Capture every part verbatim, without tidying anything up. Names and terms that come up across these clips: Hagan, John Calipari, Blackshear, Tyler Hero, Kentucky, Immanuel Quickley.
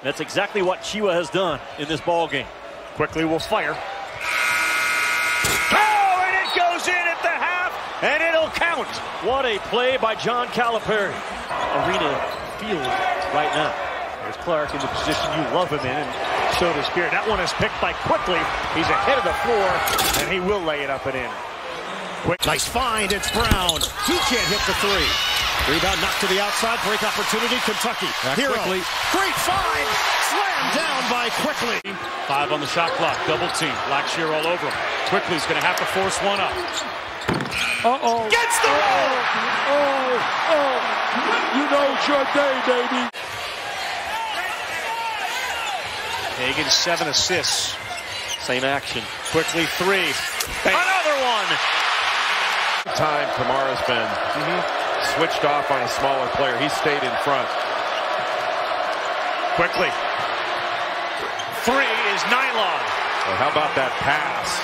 And that's exactly what Chiwa has done in this ball game. Quickley will fire. Oh, and it goes in at the half, and it'll count. What a play by John Calipari. Arena field right now. There's Clark in the position you love him in, and so does Spear. That one is picked by Quickley. He's ahead of the floor, and he will lay it up and in. Quick. Nice find, it's Brown. He can't hit the three. Rebound knocked to the outside, break opportunity, Kentucky. Hero, Quickley. Great find, slammed down by Quickley. Five on the shot clock, double team, Blackshear all over him. Quickley's gonna have to force one up. Uh-oh. Gets the roll! Oh, oh, oh, you know it's your day, baby. Hagan, seven assists. Same action. Quickley, three. Bang. Another one! Time Kamara's been. Mm-hmm. Switched off on a smaller player. He stayed in front. Quickley. Three is nylon. Well, how about that pass?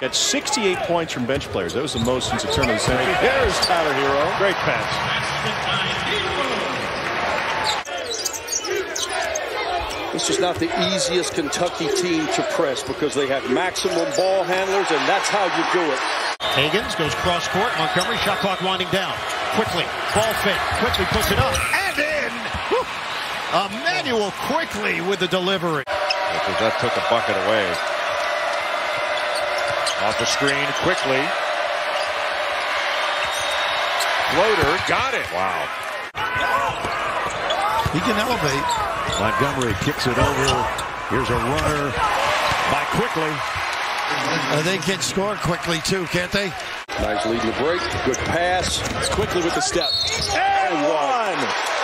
Got sixty-eight points from bench players. That was the most since the turn of the century. There's Tyler Hero. Great pass. It's just not the easiest Kentucky team to press because they have maximum ball handlers, and that's how you do it. Higgins goes cross court. Montgomery, shot clock winding down. Quickley, ball fake. Quickley puts it up and in. Woo! Immanuel Quickley with the delivery. Because that took a bucket away. Off the screen, Quickley. Floater, got it. Wow. He can elevate. Montgomery kicks it over. Here's a runner by Quickley. Uh, they can score Quickley too, can't they? Nice lead in the break. Good pass. It's Quickley with the step. And one.